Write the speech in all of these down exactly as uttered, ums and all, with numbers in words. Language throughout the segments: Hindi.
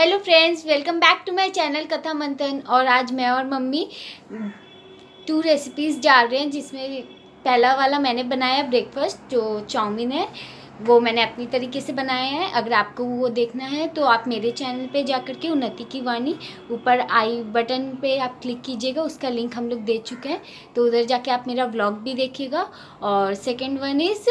Hello friends, welcome back to my channel Katha Manthan. और आज मैं और मम्मी टू रेसिपीज़ डाल रहे हैं, जिसमें पहला वाला मैंने बनाया ब्रेकफास्ट जो चाउमीन है, वो मैंने अपनी तरीके से बनाया है। अगर आपको वो देखना है तो आप मेरे चैनल पे जा कर के उन्नति की वाणी ऊपर आई बटन पे आप क्लिक कीजिएगा, उसका लिंक हम लोग दे चुके हैं, तो उधर जाके आप मेरा व्लॉग भी देखिएगा। और सेकंड वन इज़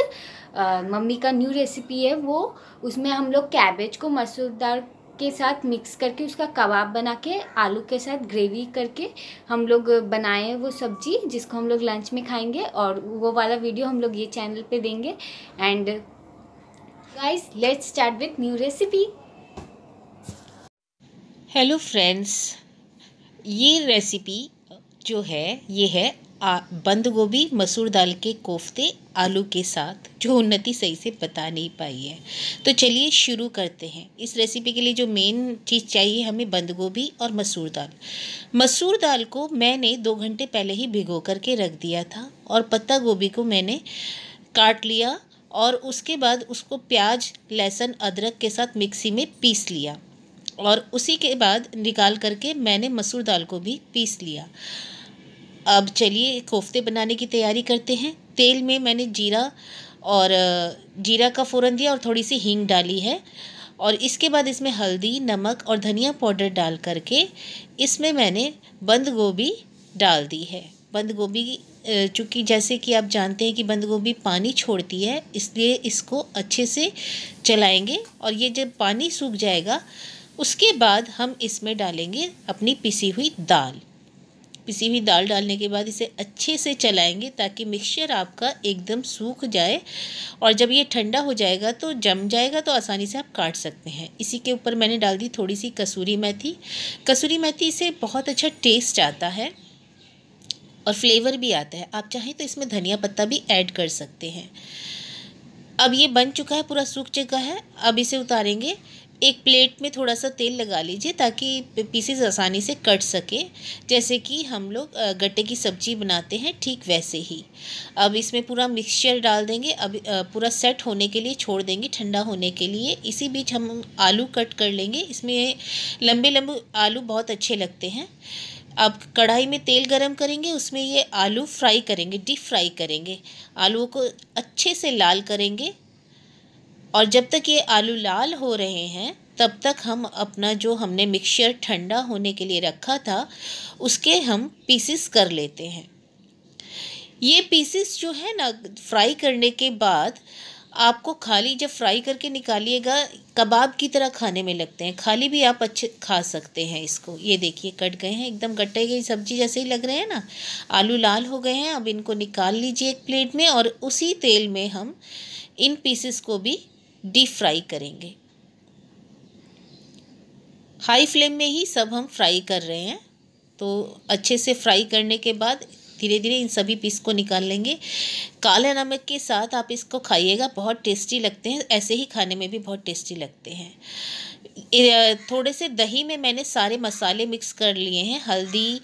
मम्मी का न्यू रेसिपी है, वो उसमें हम लोग कैबेज को मसूर दाल के साथ मिक्स करके उसका कबाब बना के आलू के साथ ग्रेवी करके हम लोग बनाए वो सब्जी, जिसको हम लोग लंच में खाएँगे। और वो वाला वीडियो हम लोग ये चैनल पर देंगे। And guys, let's start with new recipe. Hello friends, ये रेसिपी जो है ये है बंद गोभी मसूर दाल के कोफ्ते आलू के साथ, जो उन्नति सही से बता नहीं पाई है। तो चलिए शुरू करते हैं। इस रेसिपी के लिए जो मेन चीज़ चाहिए हमें बंद गोभी और मसूर दाल। मसूर दाल को मैंने दो घंटे पहले ही भिगो करके रख दिया था, और पत्ता गोभी को मैंने काट लिया और उसके बाद उसको प्याज, लहसुन, अदरक के साथ मिक्सी में पीस लिया। और उसी के बाद निकाल करके मैंने मसूर दाल को भी पीस लिया। अब चलिए कोफ्ते बनाने की तैयारी करते हैं। तेल में मैंने जीरा और जीरा का फोरन दिया और थोड़ी सी हींग डाली है, और इसके बाद इसमें हल्दी, नमक और धनिया पाउडर डाल करके इसमें मैंने बंद गोभी डाल दी है। बंद गोभी चूँकि जैसे कि आप जानते हैं कि बंद गोभी पानी छोड़ती है, इसलिए इसको अच्छे से चलाएंगे, और ये जब पानी सूख जाएगा उसके बाद हम इसमें डालेंगे अपनी पिसी हुई दाल। पिसी हुई दाल डालने के बाद इसे अच्छे से चलाएंगे ताकि मिक्सचर आपका एकदम सूख जाए, और जब ये ठंडा हो जाएगा तो जम जाएगा, तो आसानी से आप काट सकते हैं। इसी के ऊपर मैंने डाल दी थोड़ी सी कसूरी मेथी। कसूरी मेथी से बहुत अच्छा टेस्ट आता है और फ्लेवर भी आता है। आप चाहें तो इसमें धनिया पत्ता भी ऐड कर सकते हैं। अब ये बन चुका है, पूरा सूख चुका है। अब इसे उतारेंगे। एक प्लेट में थोड़ा सा तेल लगा लीजिए ताकि पीसेस आसानी से कट सके, जैसे कि हम लोग गट्टे की सब्जी बनाते हैं, ठीक वैसे ही। अब इसमें पूरा मिक्सचर डाल देंगे। अब पूरा सेट होने के लिए छोड़ देंगे, ठंडा होने के लिए। इसी बीच हम आलू कट कर लेंगे। इसमें लंबे लंबे आलू बहुत अच्छे लगते हैं। अब कढ़ाई में तेल गरम करेंगे, उसमें ये आलू फ्राई करेंगे, डीप फ्राई करेंगे। आलूओं को अच्छे से लाल करेंगे, और जब तक ये आलू लाल हो रहे हैं तब तक हम अपना जो हमने मिक्सचर ठंडा होने के लिए रखा था उसके हम पीसेस कर लेते हैं। ये पीसेस जो है ना, फ्राई करने के बाद आपको खाली जब फ्राई करके निकालिएगा कबाब की तरह खाने में लगते हैं। खाली भी आप अच्छे खा सकते हैं इसको। ये देखिए कट गए हैं, एकदम गट्टे की सब्जी जैसे ही लग रहे हैं ना। आलू लाल हो गए हैं। अब इनको निकाल लीजिए एक प्लेट में, और उसी तेल में हम इन पीसेस को भी डीप फ्राई करेंगे। हाई फ्लेम में ही सब हम फ्राई कर रहे हैं। तो अच्छे से फ्राई करने के बाद धीरे धीरे इन सभी पीस को निकाल लेंगे। काले नमक के साथ आप इसको खाइएगा, बहुत टेस्टी लगते हैं। ऐसे ही खाने में भी बहुत टेस्टी लगते हैं। थोड़े से दही में मैंने सारे मसाले मिक्स कर लिए हैं, हल्दी,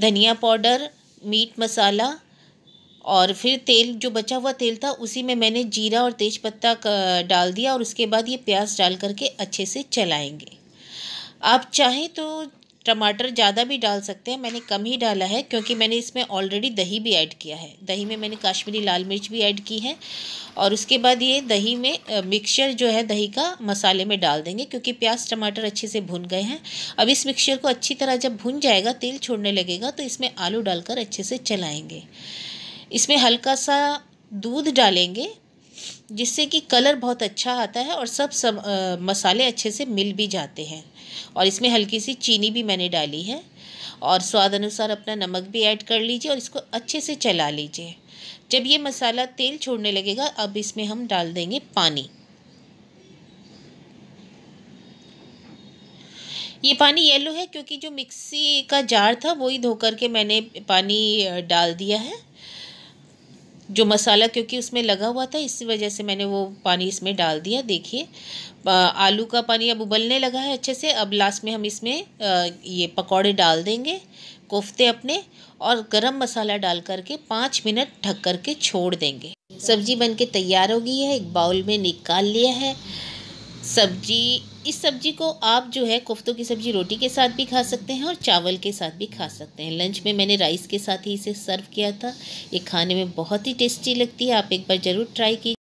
धनिया पाउडर, मीट मसाला, और फिर तेल, जो बचा हुआ तेल था उसी में मैंने जीरा और तेज़पत्ता डाल दिया, और उसके बाद ये प्याज डाल करके अच्छे से चलाएंगे। आप चाहें तो टमाटर ज़्यादा भी डाल सकते हैं, मैंने कम ही डाला है क्योंकि मैंने इसमें ऑलरेडी दही भी ऐड किया है। दही में मैंने काश्मीरी लाल मिर्च भी ऐड की है, और उसके बाद ये दही में मिक्सचर जो है दही का मसाले में डाल देंगे, क्योंकि प्याज टमाटर अच्छे से भुन गए हैं। अब इस मिक्सचर को अच्छी तरह जब भुन जाएगा, तेल छोड़ने लगेगा, तो इसमें आलू डालकर अच्छे से चलाएँगे। इसमें हल्का सा दूध डालेंगे, जिससे कि कलर बहुत अच्छा आता है और सब सब आ, मसाले अच्छे से मिल भी जाते हैं। और इसमें हल्की सी चीनी भी मैंने डाली है, और स्वाद अनुसार अपना नमक भी ऐड कर लीजिए, और इसको अच्छे से चला लीजिए। जब ये मसाला तेल छोड़ने लगेगा, अब इसमें हम डाल देंगे पानी। ये पानी येलो है क्योंकि जो मिक्सी का जार था वही धोकर के मैंने पानी डाल दिया है, जो मसाला क्योंकि उसमें लगा हुआ था, इसी वजह से मैंने वो पानी इसमें डाल दिया। देखिए आलू का पानी अब उबलने लगा है अच्छे से। अब लास्ट में हम इसमें ये पकौड़े डाल देंगे, कोफ्ते अपने, और गरम मसाला डाल करके पाँच मिनट ढक करके छोड़ देंगे। सब्जी बनके तैयार हो गई है। एक बाउल में निकाल लिया है। सब्जी इस सब्जी को आप जो है कोफ्तों की सब्ज़ी रोटी के साथ भी खा सकते हैं और चावल के साथ भी खा सकते हैं। लंच में मैंने राइस के साथ ही इसे सर्व किया था। ये खाने में बहुत ही टेस्टी लगती है, आप एक बार ज़रूर ट्राई कीजिए।